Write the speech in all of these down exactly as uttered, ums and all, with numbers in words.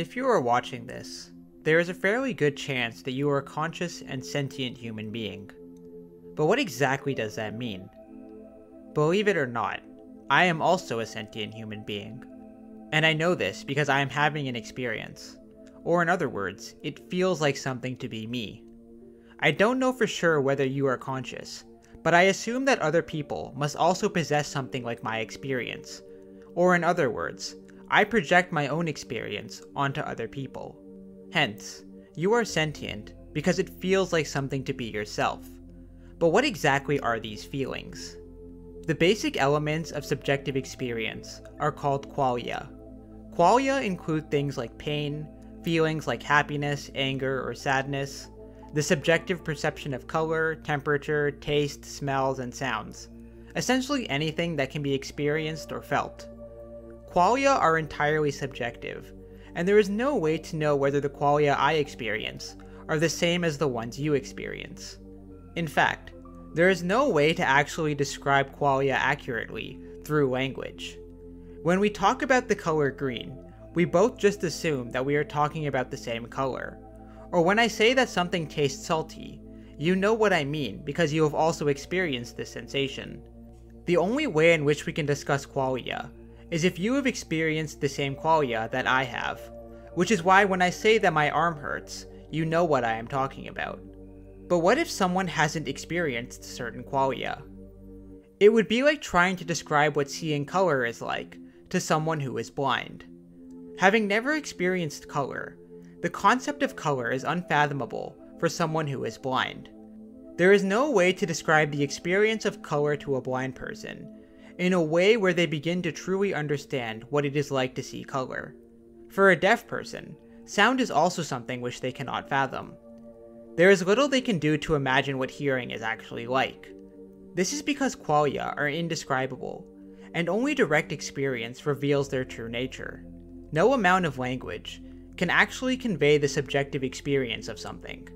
If you are watching this, there is a fairly good chance that you are a conscious and sentient human being. But what exactly does that mean? Believe it or not, I am also a sentient human being. And I know this because I am having an experience. Or in other words, it feels like something to be me. I don't know for sure whether you are conscious, but I assume that other people must also possess something like my experience. Or in other words, I project my own experience onto other people. Hence, you are sentient because it feels like something to be yourself. But what exactly are these feelings? The basic elements of subjective experience are called qualia. Qualia include things like pain, feelings like happiness, anger, or sadness, the subjective perception of color, temperature, taste, smells, and sounds, essentially anything that can be experienced or felt. Qualia are entirely subjective, and there is no way to know whether the qualia I experience are the same as the ones you experience. In fact, there is no way to actually describe qualia accurately through language. When we talk about the color green, we both just assume that we are talking about the same color. Or when I say that something tastes salty, you know what I mean because you have also experienced this sensation. The only way in which we can discuss qualia is if you have experienced the same qualia that I have, which is why when I say that my arm hurts, you know what I am talking about. But what if someone hasn't experienced certain qualia? It would be like trying to describe what seeing color is like to someone who is blind. Having never experienced color, the concept of color is unfathomable for someone who is blind. There is no way to describe the experience of color to a blind person in a way where they begin to truly understand what it is like to see color. For a deaf person, sound is also something which they cannot fathom. There is little they can do to imagine what hearing is actually like. This is because qualia are indescribable, and only direct experience reveals their true nature. No amount of language can actually convey the subjective experience of something.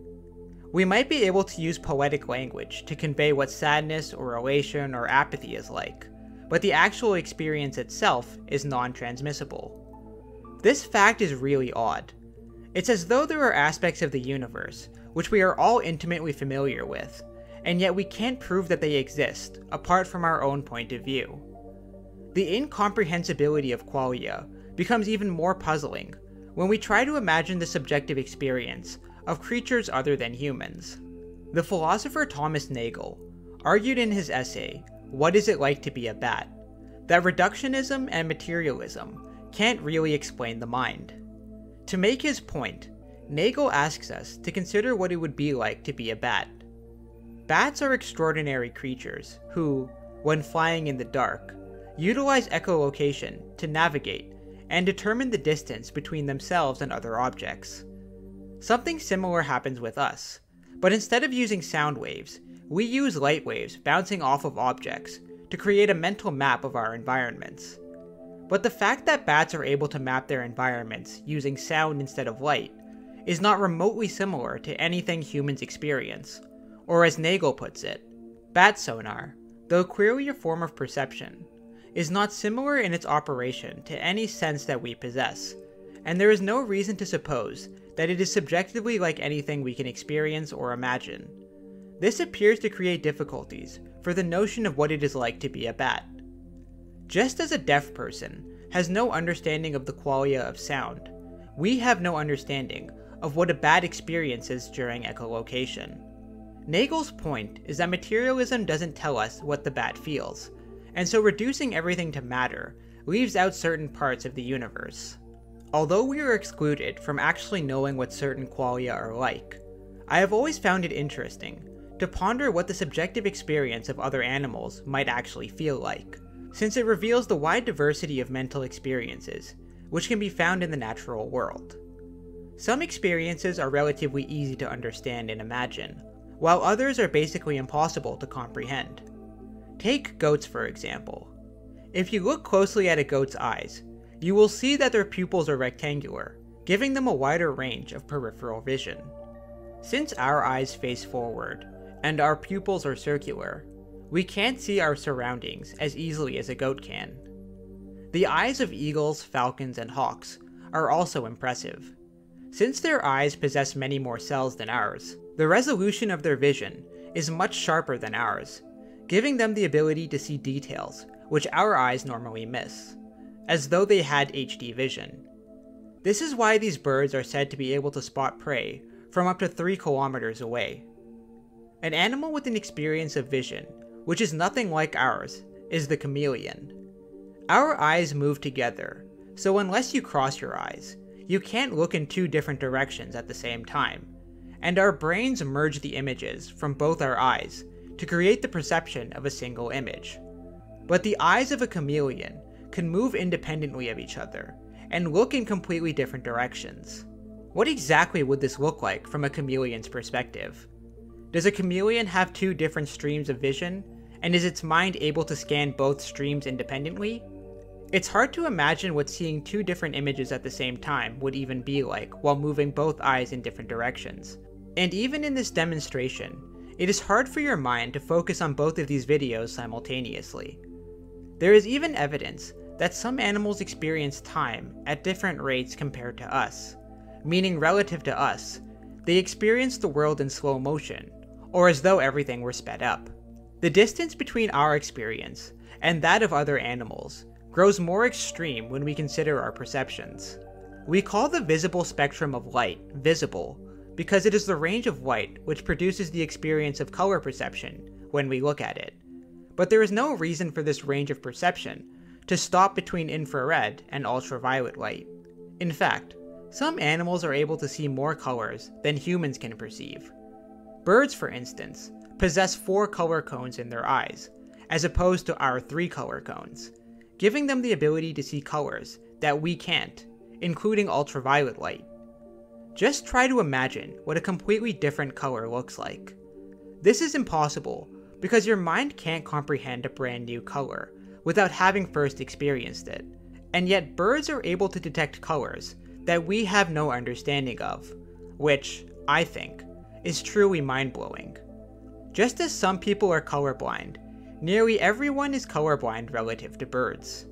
We might be able to use poetic language to convey what sadness or elation or apathy is like, but the actual experience itself is non-transmissible. This fact is really odd. It's as though there are aspects of the universe which we are all intimately familiar with, and yet we can't prove that they exist apart from our own point of view. The incomprehensibility of qualia becomes even more puzzling when we try to imagine the subjective experience of creatures other than humans. The philosopher Thomas Nagel argued in his essay, "What is it like to be a bat?" that reductionism and materialism can't really explain the mind. To make his point, Nagel asks us to consider what it would be like to be a bat. Bats are extraordinary creatures who, when flying in the dark, utilize echolocation to navigate and determine the distance between themselves and other objects. Something similar happens with us, but instead of using sound waves, we use light waves bouncing off of objects to create a mental map of our environments. But the fact that bats are able to map their environments using sound instead of light is not remotely similar to anything humans experience, or as Nagel puts it, bat sonar, though clearly a form of perception, is not similar in its operation to any sense that we possess, and there is no reason to suppose that it is subjectively like anything we can experience or imagine. This appears to create difficulties for the notion of what it is like to be a bat. Just as a deaf person has no understanding of the qualia of sound, we have no understanding of what a bat experiences during echolocation. Nagel's point is that materialism doesn't tell us what the bat feels, and so reducing everything to matter leaves out certain parts of the universe. Although we are excluded from actually knowing what certain qualia are like, I have always found it interesting to ponder what the subjective experience of other animals might actually feel like, since it reveals the wide diversity of mental experiences which can be found in the natural world. Some experiences are relatively easy to understand and imagine, while others are basically impossible to comprehend. Take goats, for example. If you look closely at a goat's eyes, you will see that their pupils are rectangular, giving them a wider range of peripheral vision. Since our eyes face forward, and our pupils are circular, we can't see our surroundings as easily as a goat can. The eyes of eagles, falcons, and hawks are also impressive. Since their eyes possess many more cells than ours, the resolution of their vision is much sharper than ours, giving them the ability to see details, which our eyes normally miss, as though they had H D vision. This is why these birds are said to be able to spot prey from up to three kilometers away. An animal with an experience of vision, which is nothing like ours, is the chameleon. Our eyes move together, so unless you cross your eyes, you can't look in two different directions at the same time, and our brains merge the images from both our eyes to create the perception of a single image. But the eyes of a chameleon can move independently of each other and look in completely different directions. What exactly would this look like from a chameleon's perspective? Does a chameleon have two different streams of vision, and is its mind able to scan both streams independently? It's hard to imagine what seeing two different images at the same time would even be like while moving both eyes in different directions. And even in this demonstration, it is hard for your mind to focus on both of these videos simultaneously. There is even evidence that some animals experience time at different rates compared to us, meaning relative to us, they experience the world in slow motion, or as though everything were sped up. The distance between our experience and that of other animals grows more extreme when we consider our perceptions. We call the visible spectrum of light visible because it is the range of light which produces the experience of color perception when we look at it. But there is no reason for this range of perception to stop between infrared and ultraviolet light. In fact, some animals are able to see more colors than humans can perceive. Birds, for instance, possess four color cones in their eyes, as opposed to our three color cones, giving them the ability to see colors that we can't, including ultraviolet light. Just try to imagine what a completely different color looks like. This is impossible because your mind can't comprehend a brand new color without having first experienced it, and yet birds are able to detect colors that we have no understanding of, which, I think, is truly mind-blowing. Just as some people are colorblind, nearly everyone is colorblind relative to birds.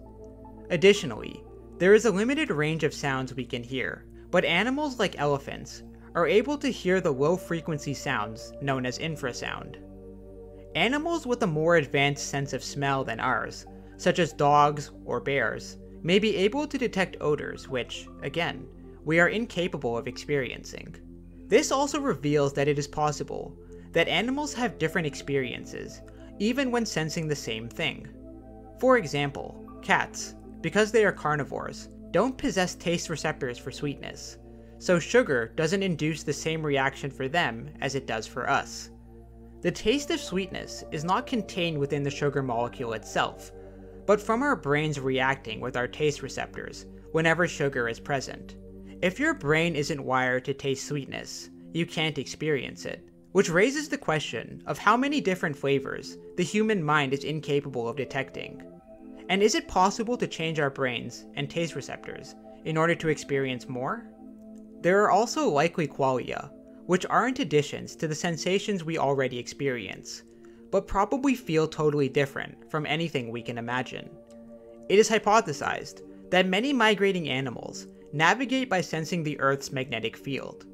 Additionally, there is a limited range of sounds we can hear, but animals like elephants are able to hear the low-frequency sounds known as infrasound. Animals with a more advanced sense of smell than ours, such as dogs or bears, may be able to detect odors which, again, we are incapable of experiencing. This also reveals that it is possible that animals have different experiences even when sensing the same thing. For example, cats, because they are carnivores, don't possess taste receptors for sweetness, so sugar doesn't induce the same reaction for them as it does for us. The taste of sweetness is not contained within the sugar molecule itself, but from our brains reacting with our taste receptors whenever sugar is present. If your brain isn't wired to taste sweetness, you can't experience it, which raises the question of how many different flavors the human mind is incapable of detecting. And is it possible to change our brains and taste receptors in order to experience more? There are also likely qualia, which aren't additions to the sensations we already experience, but probably feel totally different from anything we can imagine. It is hypothesized that many migrating animals navigate by sensing the Earth's magnetic field.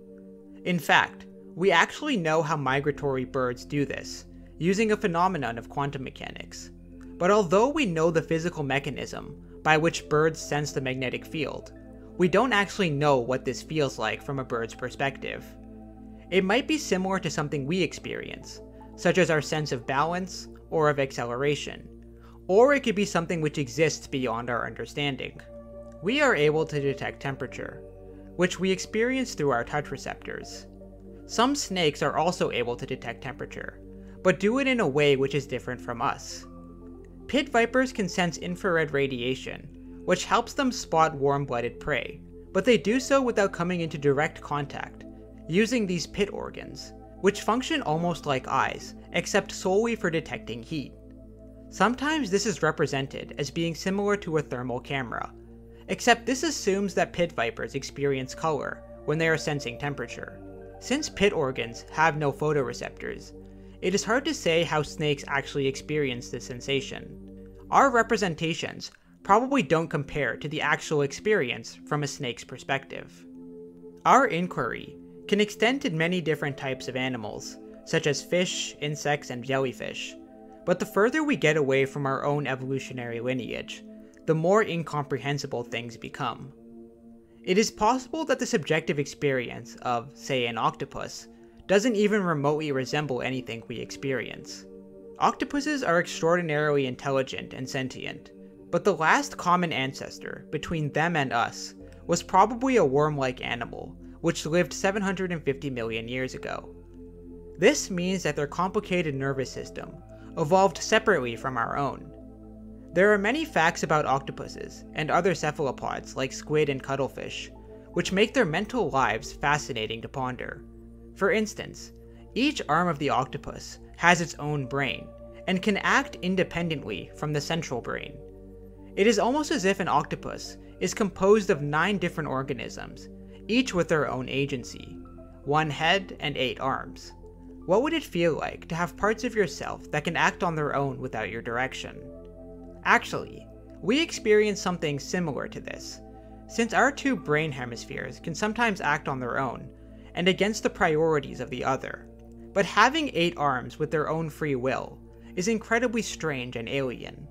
In fact, we actually know how migratory birds do this, using a phenomenon of quantum mechanics. But although we know the physical mechanism by which birds sense the magnetic field, we don't actually know what this feels like from a bird's perspective. It might be similar to something we experience, such as our sense of balance or of acceleration, or it could be something which exists beyond our understanding. We are able to detect temperature, which we experience through our touch receptors. Some snakes are also able to detect temperature, but do it in a way which is different from us. Pit vipers can sense infrared radiation, which helps them spot warm-blooded prey, but they do so without coming into direct contact, using these pit organs, which function almost like eyes, except solely for detecting heat. Sometimes this is represented as being similar to a thermal camera, except this assumes that pit vipers experience color when they are sensing temperature. Since pit organs have no photoreceptors, it is hard to say how snakes actually experience this sensation. Our representations probably don't compare to the actual experience from a snake's perspective. Our inquiry can extend to many different types of animals, such as fish, insects, and jellyfish, but the further we get away from our own evolutionary lineage, the more incomprehensible things become. It is possible that the subjective experience of, say, an octopus doesn't even remotely resemble anything we experience. Octopuses are extraordinarily intelligent and sentient, but the last common ancestor between them and us was probably a worm-like animal, which lived seven hundred fifty million years ago. This means that their complicated nervous system evolved separately from our own. There are many facts about octopuses and other cephalopods like squid and cuttlefish, which make their mental lives fascinating to ponder. For instance, each arm of the octopus has its own brain and can act independently from the central brain. It is almost as if an octopus is composed of nine different organisms, each with their own agency, one head and eight arms. What would it feel like to have parts of yourself that can act on their own without your direction? Actually, we experience something similar to this, since our two brain hemispheres can sometimes act on their own, and against the priorities of the other, but having eight arms with their own free will is incredibly strange and alien.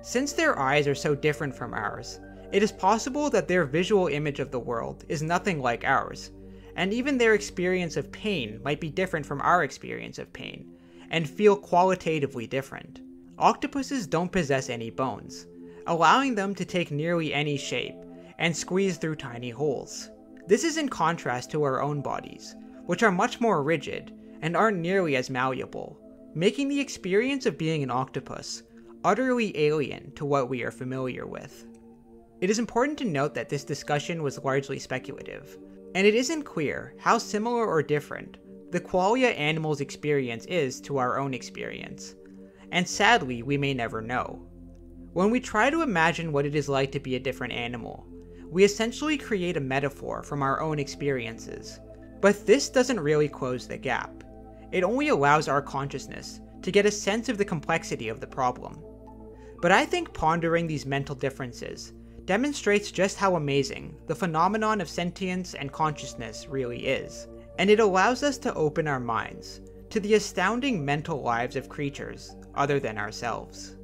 Since their eyes are so different from ours, it is possible that their visual image of the world is nothing like ours, and even their experience of pain might be different from our experience of pain, and feel qualitatively different. Octopuses don't possess any bones, allowing them to take nearly any shape and squeeze through tiny holes. This is in contrast to our own bodies, which are much more rigid and aren't nearly as malleable, making the experience of being an octopus utterly alien to what we are familiar with. It is important to note that this discussion was largely speculative, and it isn't clear how similar or different the qualia animals' experience is to our own experience. And sadly, we may never know. When we try to imagine what it is like to be a different animal, we essentially create a metaphor from our own experiences. But this doesn't really close the gap. It only allows our consciousness to get a sense of the complexity of the problem. But I think pondering these mental differences demonstrates just how amazing the phenomenon of sentience and consciousness really is, and it allows us to open our minds to the astounding mental lives of creatures other than ourselves.